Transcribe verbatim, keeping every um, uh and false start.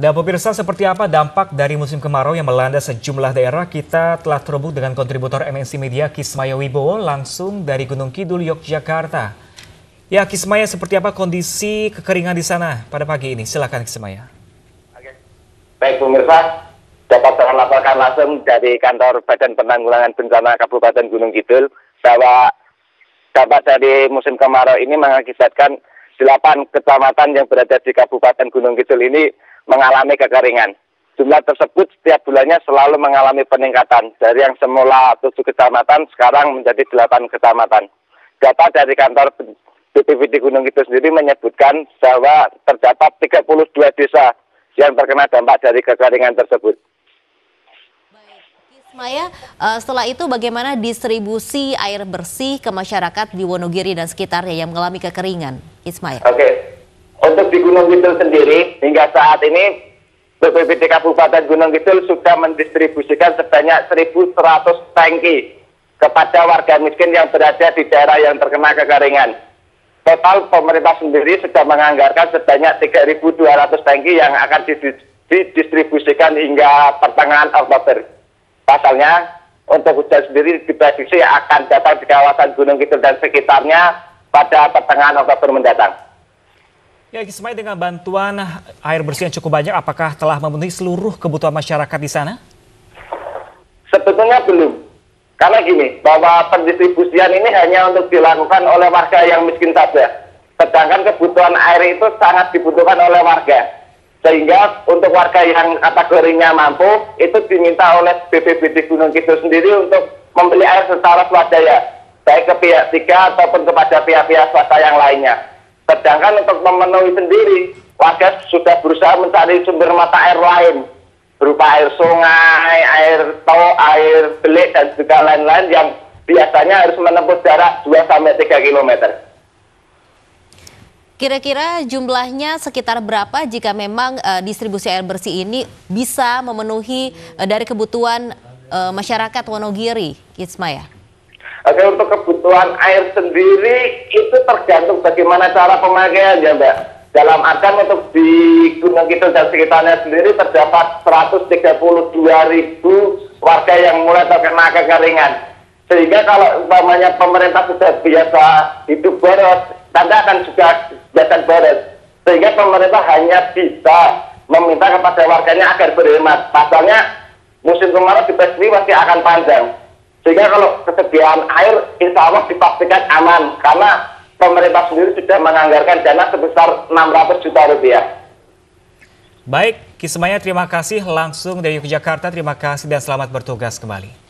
Dan pemirsa, seperti apa dampak dari musim kemarau yang melanda sejumlah daerah? Kita telah terhubung dengan kontributor M N C Media Kismaya Wibowo langsung dari Gunung Kidul, Yogyakarta. Ya Kismaya, seperti apa kondisi kekeringan di sana pada pagi ini? Silakan Kismaya. Oke. Baik pemirsa, dapat saya laporkan langsung dari kantor Badan Penanggulangan Bencana Kabupaten Gunung Kidul bahwa dampak dari musim kemarau ini mengakibatkan delapan kecamatan yang berada di Kabupaten Gunung Kidul ini mengalami kekeringan. Jumlah tersebut setiap bulannya selalu mengalami peningkatan dari yang semula tujuh kecamatan sekarang menjadi delapan kecamatan. Data dari kantor B P B D Gunung Kidul sendiri menyebutkan bahwa terdapat tiga puluh dua desa yang terkena dampak dari kekeringan tersebut. Baik, Kismaya, setelah itu bagaimana distribusi air bersih ke masyarakat di Wonogiri dan sekitarnya yang mengalami kekeringan, Kismaya? Oke. Okay. Untuk di Gunung Kidul sendiri, hingga saat ini B P B D Kabupaten Gunung Kidul sudah mendistribusikan sebanyak seribu seratus tangki kepada warga miskin yang berada di daerah yang terkena kekeringan. Total pemerintah sendiri sudah menganggarkan sebanyak tiga ribu dua ratus tangki yang akan didistribusikan hingga pertengahan Oktober. Pasalnya, untuk hujan sendiri diprediksi akan datang di kawasan Gunung Kidul dan sekitarnya pada pertengahan Oktober mendatang. Ya Kismaya, dengan bantuan air bersih yang cukup banyak, apakah telah memenuhi seluruh kebutuhan masyarakat di sana? Sebetulnya belum. Karena gini, bahwa pendistribusian ini hanya untuk dilakukan oleh warga yang miskin saja. Sedangkan kebutuhan air itu sangat dibutuhkan oleh warga. Sehingga untuk warga yang kategorinya mampu, itu diminta oleh B P B D Gunung Kidul sendiri untuk membeli air secara swadaya, baik ke pihak tiga ataupun kepada pihak-pihak swasta yang lainnya. Sedangkan untuk memenuhi sendiri, warga sudah berusaha mencari sumber mata air lain, berupa air sungai, air tol, air belik, dan juga lain-lain yang biasanya harus menempuh jarak dua sampai tiga kilometer. Kira-kira jumlahnya sekitar berapa jika memang uh, distribusi air bersih ini bisa memenuhi uh, dari kebutuhan uh, masyarakat Wonogiri, Kismaya? Oke, untuk kebutuhan air sendiri itu tergantung bagaimana cara pemakaian ya Mbak. Dalam artian untuk di Gunung Kidul dan sekitarnya sendiri terdapat seratus tiga puluh dua ribu warga yang mulai terkena kekeringan. Sehingga kalau umpamanya pemerintah sudah biasa hidup boros, tanda akan juga kegiatan boros. Sehingga pemerintah hanya bisa meminta kepada warganya agar berhemat. Pasalnya musim kemarau di Bali masih akan panjang. Sehingga kalau kesediaan air insya Allah dipastikan aman karena pemerintah sendiri sudah menganggarkan dana sebesar enam ratus juta rupiah. Baik, Kismaya terima kasih langsung dari Yogyakarta, terima kasih dan selamat bertugas kembali.